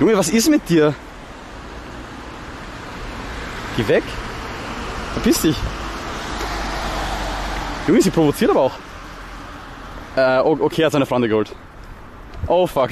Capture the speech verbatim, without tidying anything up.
Junge, was ist mit dir? Geh weg. Verpiss dich. Junge, sie provoziert aber auch. Äh, okay, er hat seine Freunde geholt. Oh fuck.